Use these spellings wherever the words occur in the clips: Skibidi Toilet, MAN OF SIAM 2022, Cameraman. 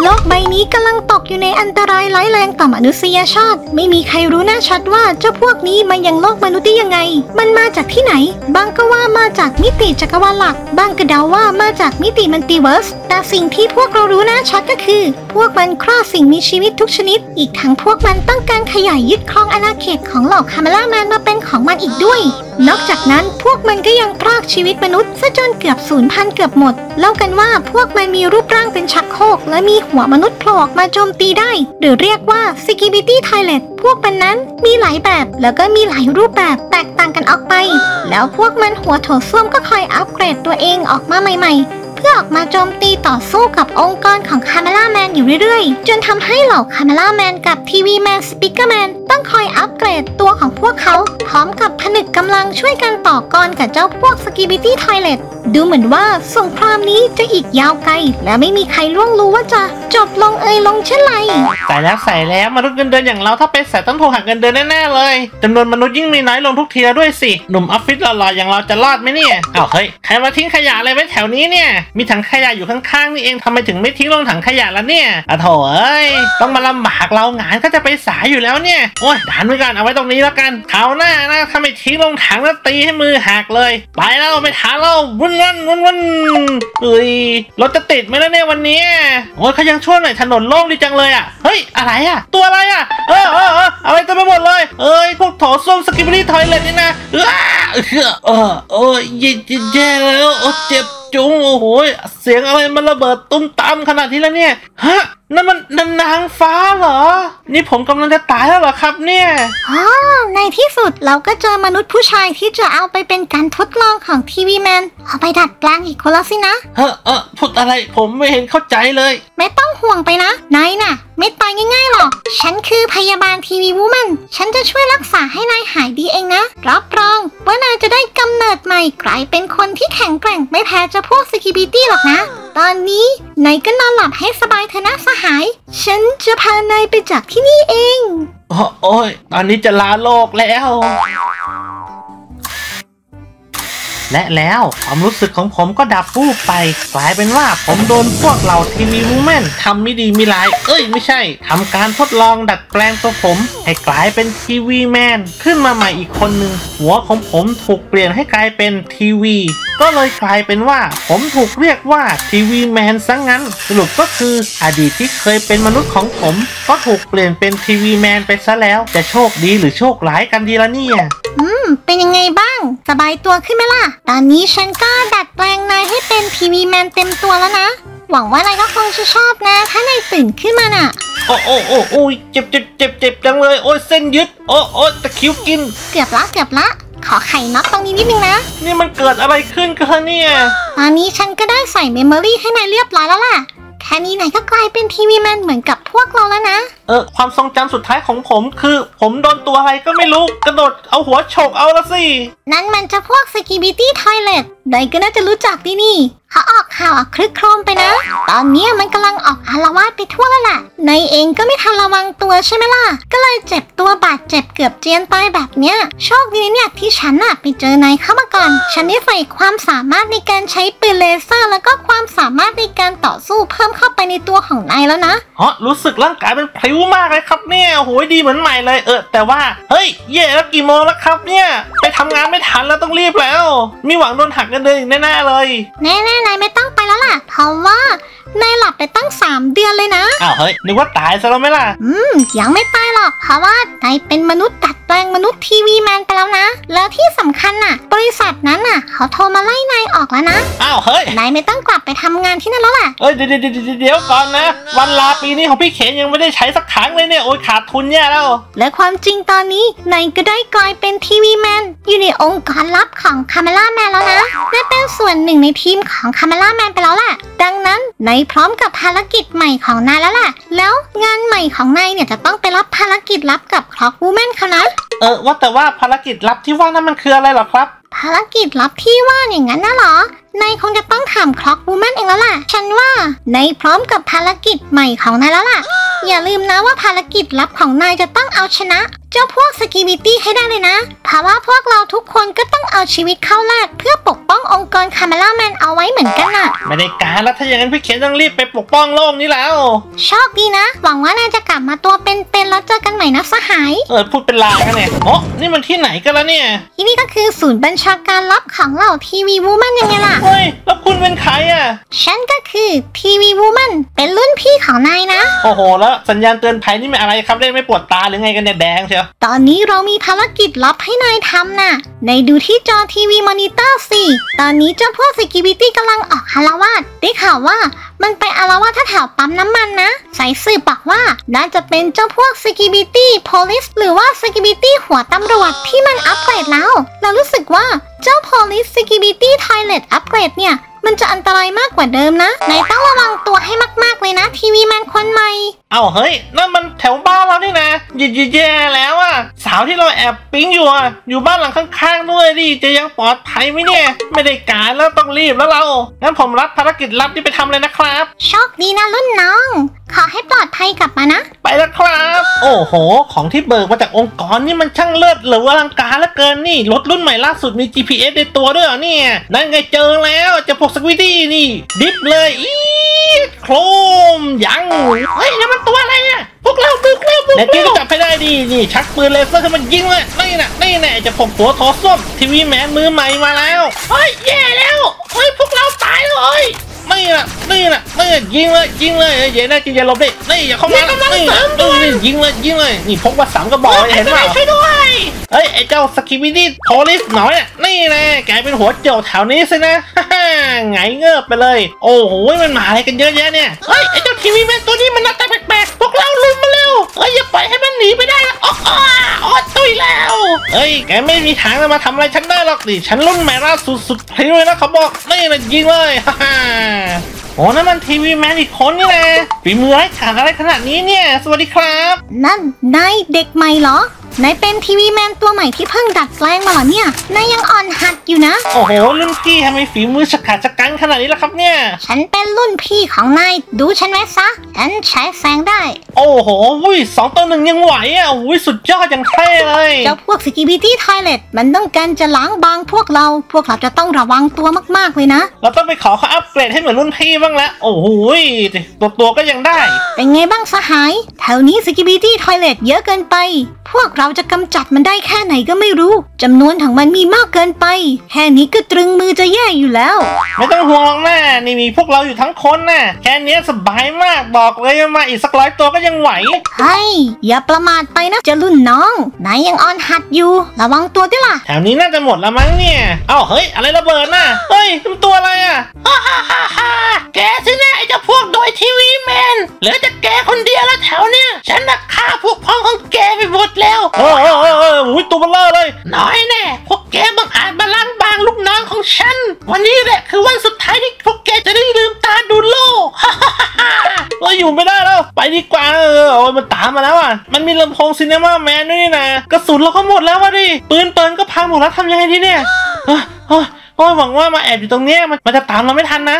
โลกใบนี้กำลังตกอยู่ในอันตรายร้ายแรงต่อมนุษยชาติไม่มีใครรู้แน่ชัดว่าเจ้าพวกนี้มายังโลกมนุษย์ได้ยังไงมันมาจากที่ไหนบางก็ว่ามาจากมิติจักรวาลหลักบางก็เดาว่ามาจากมิติมัลติเวิร์สแต่สิ่งที่พวกเรารู้แน่ชัดก็คือพวกมันครอบสิ่งมีชีวิตทุกชนิดอีกทั้งพวกมันต้องการขยายยึดครองอาณาเขตของเหล่าคาเมล่าแมนมาเป็นของมันอีกด้วยนอกจากนั้นพวกมันก็ยังพรากชีวิตมนุษย์ซะจนเกือบสูญพันธุ์เกือบหมดเล่ากันว่าพวกมันมีรูปร่างเป็นชักโครกและมีหัวมนุษย์โผล่ออกมาโจมตีได้หรือเรียกว่า Skibidi Toilet พวกมันนั้นมีหลายแบบแล้วก็มีหลายรูปแบบแตกต่างกันออกไปแล้วพวกมันหัวโถส้วมก็คอยอัปเกรดตัวเองออกมาใหม่ๆเพื่อออกมาโจมตีต่อสู้กับองค์กรของคาเมล่าแมนอยู่เรื่อยๆจนทำให้เหล่าคาเมล่าแมนกับทีวีแมนสปิกเกอร์แมนต้องคอยอัปเกรดตัวของพวกเขาพร้อมกับผนึกกำลังช่วยกันต่อกรกับเจ้าพวก Skibidi Toilet ดูเหมือนว่าสงครามนี้จะอีกยาวไกลและไม่มีใครล่วงรู้ว่าจะจบลงลงเช่นไรใส่แล้วมนุษย์เงินเดือนอย่างเราถ้าเป็นสายต้นทุนหักเงินเดือนแน่ๆเลยจำนวนมนุษย์ยิ่งมีน้อยลงทุกทีแล้วด้วยสิหนุ่มออฟฟิศหล่อๆอย่างเราจะรอดไหมเนี่ยอ้าวเฮ้ยใครมาทิ้งขยะอะไรไว้แถวนี้เนี่ยมีถังขยะอยู่ข้างๆนี่เองทำไมถึงไม่ทิ้งลงถังขยะละเนี่ยอะโถเอ้ยต้องมาลำบากเรางานก็จะไปสายอยู่แล้วเนี่ยโอ้ยด่านไว้ก่อนเอาไว้ตรงนี้แล้วกันเขาหน้านะถ้าไม่ทิ้งลงถังแล้วตีให้มือหักเลยไปแล้วไปท้าเราวุ่นเอ้ยรถจะติดไหมล่ะเนี่ยวันนี้โอ้ยเขายังช่วยหน่อยถนนโล่งดีจังเลยอ่ะเฮ้ยอะไรอ่ะตัวอะไรอ่ะอะไรเต็มไปหมดเลยเอ้ยพวกโถส้วมSkibidi Toiletนี่นะโอ้ยแย่แล้วโอ้เจ็บจุงโอ้โหเสียงอะไรมันระเบิดตุ้มตามขนาดที่แล้วเนี่ยฮะนั่นมันนางฟ้าเหรอนี่ผมกำลังจะตายแล้วเหรอครับเนี่ยอ๋อในที่สุดเราก็เจอมนุษย์ผู้ชายที่จะเอาไปเป็นการทดลองของทีวีแมนเอาไปดัดแปลงอีกคนละสินะพูดอะไรผมไม่เห็นเข้าใจเลยไม่ต้องห่วงไปนะนายน่ะไม่ตายง่ายๆหรอกฉันคือพยาบาลทีวีวูแมนฉันจะช่วยรักษาให้นายหายดีเองนะรับรองว่านายจะได้กำเนิดใหม่กลายเป็นคนที่แข็งแกร่งไม่แพ้เจ้าพวกSkibidiหรอกนะตอนนี้นายก็นอนหลับให้สบายเถอะนะสหายฉันจะพานายไปจากที่นี่เองโอ้ยตอนนี้จะลาโลกแล้วและแล้วความรู้สึกของผมก็ดับวูบไปกลายเป็นว่าผมโดนพวกเหล่าทีวีวูแมนทำไม่ดีไม่ร้ายไม่ใช่ทำการทดลองดัดแปลงตัวผมให้กลายเป็นทีวีแมนขึ้นมาใหม่อีกคนหนึ่งหัวของผมถูกเปลี่ยนให้กลายเป็นทีวีก็เลยกลายเป็นว่าผมถูกเรียกว่าทีวีแมนซะงั้นสรุปก็คืออดีตที่เคยเป็นมนุษย์ของผมก็ถูกเปลี่ยนเป็นทีวีแมนไปซะแล้วจะโชคดีหรือโชคร้ายกันดีละเนี่ยเป็นยังไงบ้างสบายตัวขึ้นไหมล่ะตอนนี้ฉันก็ดัดแปลงนายให้เป็นทีวีแมนเต็มตัวแล้วนะหวังว่านายก็คงจะชอบนะถ้านายตื่นขึ้นมาน่ะโอ้ยเจ็บจังเลยโอ้ยเส้นยึดโอ้ยตะคิวกินเกือบละขอไข่น็อตตรงนี้นิดนึงนะนี่มันเกิดอะไรขึ้นกันเนี่ยตอนนี้ฉันก็ได้ใส่เมมโมรี่ให้นายเรียบร้อยแล้วล่ะแค่นี้นายก็กลายเป็นทีวีแมนเหมือนกับพวกเราแล้วนะความทรงจำสุดท้ายของผมคือผมโดนตัวอะไรก็ไม่รู้กระโดดเอาหัวโฉกเอาละสินั่นมันจะพวก Skibidi Toilet นายก็น่าจะรู้จักดีนี่เขาออกข่าวคลึกโครมไปนะตอนนี้มันกำลังออกอาละวาดไปทั่วแล้วล่ะนายเองก็ไม่ทันระวังตัวใช่ไหมล่ะก็เลยเจ็บตัวบาดเจ็บเกือบเจียนตายแบบเนี้ยโชคดีเนี่ยที่ฉันไปเจอนายเข้ามาก่อนฉันได้ใส่ความสามารถในการใช้ปืนเลเซอร์แล้วก็ความสามารถในการต่อสู้เพิ่มเข้าไปในตัวของนายแล้วนะรู้สึกร่างกายเป็นพลิ้วมากเลยครับเนี่ยโหยดีเหมือนใหม่เลยแต่ว่าเฮ้ยเย่แล้วกี่โมงแล้วครับเนี่ยไปทำงานไม่ทันแล้วต้องรีบแล้วมีหวังโดนหักเงินเดือนอีกแน่ๆเลยแน่นายไม่ต้องไปแล้วล่ะเพราะว่านายหลับไปตั้ง3 เดือนเลยนะอ้าวเฮ้ยนึกว่าตายซะแล้วไหมล่ะยังไม่ตายหรอกเพราะว่านายเป็นมนุษย์ดัดแปลงมนุษย์ทีวีแมนไปแล้วนะแล้วที่สำคัญบริษัทนั้นเขาโทรมาไล่นายออกแล้วนะอ้าวเฮ้ยนายไม่ต้องกลับไปทำงานที่นั่นแล้วล่ะเดี๋ยวก่อนนะวันลาปีนี้ของพี่เขนยังไม่ได้ใช้สักครั้งเลยเนี่ยโอ๊ยขาดทุนแย่แล้วและความจริงตอนนี้นายก็ได้กลายเป็นทีวีแมนอยู่ในองค์กรลับของคาเมล่าแมนแล้วนะได้เป็นส่วนหนึ่งในทีมของคาเมล่าแมนไปแล้วล่ะดังนั้นนายพร้อมกับภารกิจใหม่ของนายแล้วล่ะแล้วงานใหม่ของนายเนี่ยจะต้องไปรับภารกิจลับกับคล็อกวูแมนเขานะว่าแต่ว่าภารกิจลับที่ว่านั้นมันคืออะไรหรอครับภารกิจลับที่ว่าอย่างนั้นนะหรอนายคงจะต้องถามคล็อกวูแมนเองแล้วล่ะฉันว่านายพร้อมกับภารกิจใหม่ของนายแล้วล่ะ อย่าลืมนะว่าภารกิจลับของนายจะต้องเอาชนะเจ้าพวกสกิบิตี้ให้ได้เลยนะเพราะว่าพวกเราทุกคนก็ต้องเอาชีวิตเข้าแลกเพื่อปกป้ององค์กรคาเมล่าแมนเอาไว้เหมือนกันน่ะไม่ได้การแล้วถ้าอย่างนั้นพี่เคนต้องรีบไปปกป้องโลกนี้แล้วโชคดีนะหวังว่านายจะกลับมาตัวเป็นๆแล้วเจอกันใหม่นะสหายพูดเป็นลางนะเนี่ยโอ้นี่มันที่ไหนกันแล้วเนี่ยที่นี่ก็คือศูนย์บัญชาการลับของเหล่าทีวีวูแมนยังไงล่ะเฮ้ยแล้วคุณเป็นใครอ่ะฉันก็คือทีวีวูแมนเป็นรุ่นพี่ของนายนะโอ้โหแล้วสัญญาณเตือนภัยนี่มันอะไรครับเล่นไม่ปวดตาหรือไงกันเนี่ยแดงเชียวตอนนี้เรามีภารกิจลับให้นายทำน่ะนายดูที่จอทีวีมอนิเตอร์สิตอนนี้เจ้าพวกสกิบิตี้กำลังออกอาละวาดได้ข่าวว่ามันไปอาละวาดแถวปั๊มน้ำมันนะสายสืบบอกว่าน่าจะเป็นเจ้าพวกสกิบิตี้โพลิสหรือว่าสกิบิตี้หัวตำรวจที่มันอัปเกรดแล้วเรารู้สึกว่าเจ้าโพลิสสกิบิตี้ทอยเลตอัปเกรดเนี่ยมันจะอันตรายมากกว่าเดิมนะนายต้องระวังตัวให้มากๆเลยนะทีวีแมนคนใหม่เอ้าเฮ้ยนั่นมันแถวบ้านเรานี่นะแย่แล้วอะสาวที่เราแอบปิ๊งอยู่อะอยู่บ้านหลังข้างๆด้วยดิจะยังปลอดภัยไหมเนี่ยไม่ได้การแล้วต้องรีบแล้วเรางั้นผมรับภารกิจลับนี่ไปทำเลยนะครับโชคดีนะรุ่นน้องขอให้ปลอดภัยกลับมานะไปแล้วครับโอ้โหของที่เบิกมาจากองค์กรนี่มันช่างเลิศหรือว่าอลังการเหลือเกินนี่รถรุ่นใหม่ล่าสุดมี GPS ในตัวด้วยเหรอเนี่ยนั่นไงเจอแล้วจะพกสกิบิตี้นี่ดิฟเลยอีโครมยังเฮ้ยนี่มันตัวอะไรเนี่ยพวกเราบุกเร็วบุกเร็วนี่จับให้ได้ดีนี่ชักปืนเลเซอร์ขึ้นมายิงเลยนี่น่ะนี่แน่จะพกตัวทอส้มทีวีแมนมือใหม่มาแล้วเฮ้ยแย่แล้วเฮ้ยพวกเราตายแล้วเฮ้ยนี่น่ะนี่น่ะนี่ยิงเลยยิงเลยเย็นน่ากินเย็นลบดินี่อย่าเข้ามานี่ยิงเลยยิงเลยนี่พกมาสามกระบอกเห็นไหมช่วยด้วยเฮ้ยไอ้เจ้าสกิบิดี้โพลิสน้อยน่ะนี่แน่แกเป็นหัวโจกแถวนี้สินะไงเงือบไปเลยโอ้โหมันมาอะไรกันเยอะแยะเนี่ยเฮ้ยไอ้เจ้าทีวีแมนตัวนี้มันน่าตาแปลกๆพวกเราลุมมาเร็วเฮ้ยอย่าปล่อยให้มันหนีไปได้ละอ๋ออ๋อตุยแล้วเฮ้ยแกไม่มีทางจะมาทำอะไรฉันได้หรอกดิฉันรุ่นใหม่ล่าสุดสุดพลิ้วเลยนะเขาบอกนี่น่ะยิงเลยโอ้นั่นมันทีวีแมนอีกคนนี่แหละฝีมือไร้ขาดอะไรขนาดนี้เนี่ยสวัสดีครับนั่นนายเด็กใหม่เหรอนายเป็นทีวีแมนตัวใหม่ที่เพิ่งดัดแปลงมาเหรอเนี่ยนายยังอ่อนหัดอยู่นะโอ้โหรุ่นพี่ทำไมฝีมือฉกาจฉกันขนาดนี้ล่ะครับเนี่ยฉันเป็นรุ่นพี่ของนายดูฉันไว้ซะฉันใช้แสงได้โอ้โหสองต่อหนึ่งยังไหวอ่ะอุ้ยสุดยอดยังเท่เลยเจ้าพวกสกิบิตี้ไทเลตมันต้องการจะล้างบางพวกเราจะต้องระวังตัวมากๆเลยนะเราต้องไปขอเขาอัปเกรดให้เหมือนรุ่นพี่บ้างละโอ้โหตัวก็ยังได้เป็นไงบ้างสหายแถวนี้สกิบิตี้ไทเลตเยอะเกินไปพวกเราจะกำจัดมันได้แค่ไหนก็ไม่รู้จำนวนของมันมีมากเกินไปแค่นี้ก็ตรึงมือจะแย่อยู่แล้วไม่ต้องห่วงหรอกนะนี่มีพวกเราอยู่ทั้งคนน่ะแค่นี้สบายมากบอกเลยมาอีกสักร้อยตัวก็ยังไหวเฮ้ยอย่าประมาทไปนะเจ้ารุ่นน้องนายยังอ่อนหัดอยู่ระวังตัวด้วยล่ะแถวนี้น่าจะหมดแล้วมั้งเนี่ยเอ้าเฮ้ยอะไรระเบิดน่ะเฮ้ยตัวอะไรอ่ะแกสินะไอ้เจ้าพวกโดยทีวีแมนเหลือแต่แกคนเดียวแล้วแถวเนี้ยฉันน่ะฆ่าพวกพ้องของแกไปหมดแล้วโอ้โหตัวเบลอเลยน้อยแน่พวกแกบังอาจมาล้างบางลูกน้องของฉันวันนี้แหละคือวันสุดท้ายที่พวกแกจะได้ลืมตาดูโลกเราอยู่ไม่ได้แล้วไปดีกว่าโอ้ยมันตามมาแล้วอ่ะมันมีลำโพงซินีม่าแมนด้วยนี่นะกระสุนเราก็หมดแล้ววะดิปืนเตินก็พังหมดแล้วทำยังไงดีเนี่ยโอ้ยหวังว่ามาแอบอยู่ตรงนี้มันจะตามเราไม่ทันนะ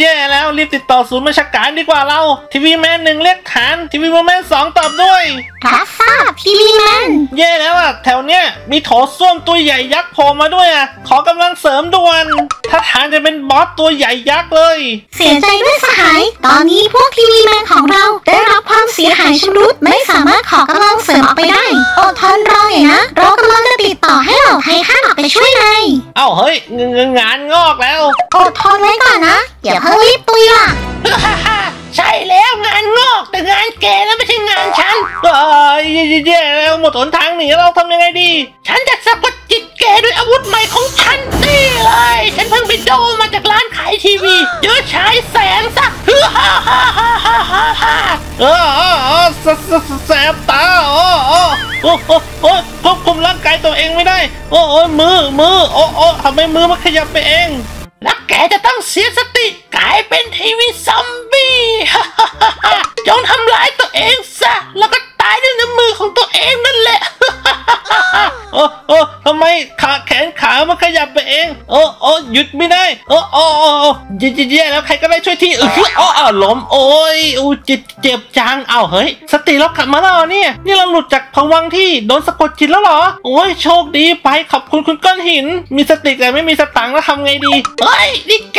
แย่แล้วรีบติดต่อศูนย์บัญชาการดีกว่าเราทีวีแมนหนึ่งเรียกฐานทีวีแมนสองตอบด้วยรับทราบทีวีแมนแย่แล้วอะแถวเนี้ยมีโถส้วมตัวใหญ่ยักษ์โผล่มาด้วยอะขอกำลังเสริมด่วนถ้าฐานจะเป็นบอสตัวใหญ่ยักษ์เลยเสียใจด้วยสหายตอนนี้พวกทีวีแมนของเราได้รับความเสียหายชำรุดไม่สามารถขอกำลังเสริมออกไปได้อดทนรอหน่อยนะเรากำลังจะติดต่อให้เหล่าไททันออกไปช่วยนายเอ้าเฮ้ยงานงอกแล้วอดทนไว้ก่อนนะอย่าเพิ่งรีบตุยล่ะใช่แล้วงานงอกแต่งานแกแล้วไม่ใช่งานฉันแย่แล้วหมดหนทางหนีเราทำยังไงดีฉันจะสะกดจิตแกด้วยอาวุธใหม่ของฉันนี่เลยฉันเพิ่งไปดูมาจากร้านขายทีวีเจอฉายแสงซะแสบตาโอ้ควบคุมร่างกายตัวเองไม่ได้โอ้มือโอ้ทำไมมือมันขยับไปเองแล้วแกจะต้องเสียสติกลายเป็นทีวีซอมบี้จงทำร้ายตัวเองซะแล้วก็ตายด้วยน้ำมือของตัวเองนั่นแหละโอ้ทำไมขาแขนขามัน ขยับไปเองโอ้หยุดไม่ได้โอ้เย่แล้วใครก็ได้ช่วยที่อ้าวล้มโอ้ยอู้เจ็บจังอ้าวเฮ้ยสติเรากลับมาแล้วเนี่ยนี่เราหลุดจากภวังค์ที่โดนสะกดจิตแล้วเหรอโอ้ยโชคดีไปขอบคุณคุณก้อนหินมีสติแต่ไม่มีสตังค์แล้วทำไงดีเฮ้ยนี่แก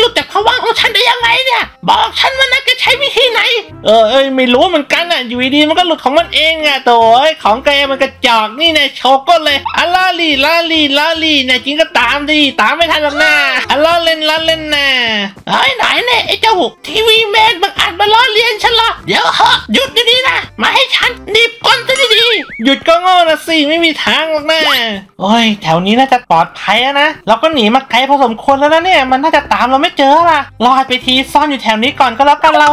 หลุดจากภวังค์ของฉันได้ยังไงเนี่ยบอกฉันว่านะแกใช้วิธีไหนไม่รู้เหมือนกันอ่ะอยู่ดีมันก็หลุดของมันเองอ่ะตัวของแกมันกระจอกนี่นะโชว์ก้นเลยอัลลาลีลาลีนะจริงก็ตามไม่ทันหรอกนะอัลลาเล่นนะเฮ้ยไหนเนี่ยไอ้เจ้าหุบทีวีแมนมันอัดมาล้อเลียนฉันเหรอเดี๋ยวเหอะหยุดอยู่นี่นะมาให้ฉันดีป้อนซะดีๆหยุดก็โง่นะสิไม่มีทางหรอกนะโอ้ยแถวนี้น่าจะปลอดภัยนะเราก็หนีมาไกลพอสมควรแล้วนะเนี่ยมันน่าจะตามเราไม่เจอละรอไปทีซ่อนอยู่แถวนี้ก่อนก็แล้วกันเรา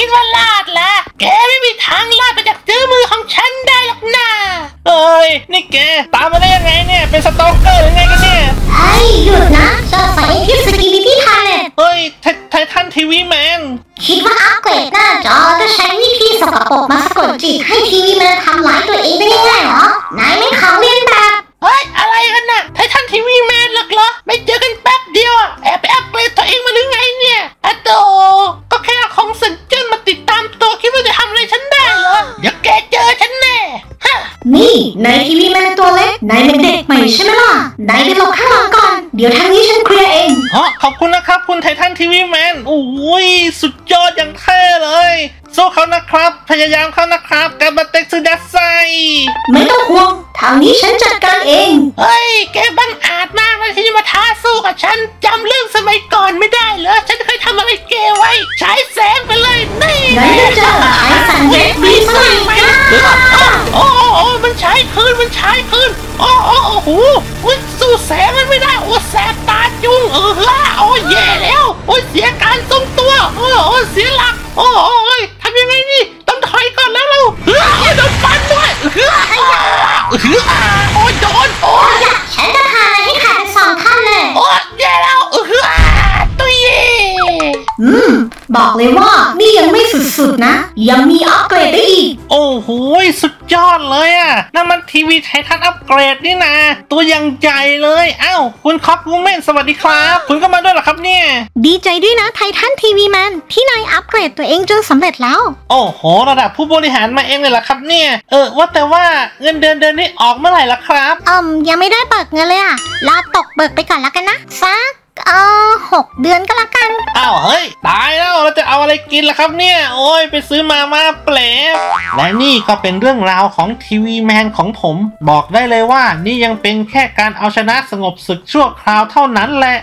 คิดว่าลาดละแกไม่มีทางลาดไปจากเจอมือของฉันได้หรอกนะเอ้ยนี่แกตามมาได้ยังไงเนี่ยเป็นสตอกเกอร์หรือไงกันเนี่ยเฮ้ยหยุดนะสงสัยคือสกิบิดี้ไทเลตเฮ้ยไททันทีวีแมนคิดว่าอัปเกรดหน้าจอจะใช้วิธีสกปรกมาสะกดจิตให้ทีวีแมนทำร้ายตัวเองได้ยังไงเหรอนายไม่เขาเรียนแบบเฮ้ยอะไรกันน่ะไททันทีวีแมนหรอกเหรอไม่เจอกันแป๊บเดียวแอบไปอัปเกรดตัวเองมาหรือไงเนี่ยอะโตก็แค่ของสัญจรมาติดตามตัวคิดว่าจะทำอะไรฉันได้เหรอเดี๋ยวแกเจอฉันแน่ฮะนี่นายทีวีแมนตัวเล็กนายเป็นเด็กใหม่ใช่ไหมล่ะนายไปหลบข้างหลังก่อนเดี๋ยวทางนี้ฉันเคลียร์เองอ๋อขอบคุณนะครับคุณไททันทีวีแมนโอ้ยสุดยอดอย่างเท่เลยสู้เขานะครับพยายามเขานะครับกาบาเต็กซูดัสไซไม่ต้องห่วงทางนี้ฉันจัดการเองเฮ้ยแกบังอาจมากนะที่จะมาท้าสู้กับฉันจำเรื่องสมัยก่อนไม่ได้เหรอฉันเคยทำอะไรแกไว้ใช้แสงไปเลยนี่นายจะเจอไอ้สันเด็กบีสวยไหมโอ้มันใช้คืนโอ้โหสู้แสงมันไม่ได้โอ้แสบตาจุงโอ้แย่แล้วโอ้เสียการทรงตัวโอ้เสียหลักโอ้ยทำยังไงนี่ต้องถอยก่อนแล้วเราโดนฟันด้วยโอ้โดนโอ้ยฉันจะพาที่ขาดสองท่านเลยโอ้แย่แล้วตุยบอกเลยว่านี่ยังไม่สุดๆนะยังมีอัปเกรดได้อีกโอ้โหสุดยอดเลยอ่ะนั่นมันทีวีไททันอัปเกรดนี่นะตัวยังใจเลยอ้าวคุณคอปวูแมนสวัสดีครับคุณก็มาด้วยเหรอครับเนี่ยดีใจด้วยนะไททันทีวีแมนที่นายอัปเกรดตัวเองจนสำเร็จแล้วโอ้โหระดับผู้บริหารมาเองเลยเหรอครับเนี่ยว่าแต่ว่าเงินเดือนนี้ออกเมื่อไหร่ล่ะครับยังไม่ได้เบิกเงินเลยอ่ะรอตกเบิกไปก่อนแล้วกันนะซัก6 เดือนก็แล้วกันอ้าวเฮ้ยตายแล้วเราจะเอาอะไรกินล่ะครับเนี่ยโอ้ยไปซื้อมาม่าแปลกและนี่ก็เป็นเรื่องราวของทีวีแมนของผมบอกได้เลยว่านี่ยังเป็นแค่การเอาชนะสงบศึกชั่วคราวเท่านั้นแหละ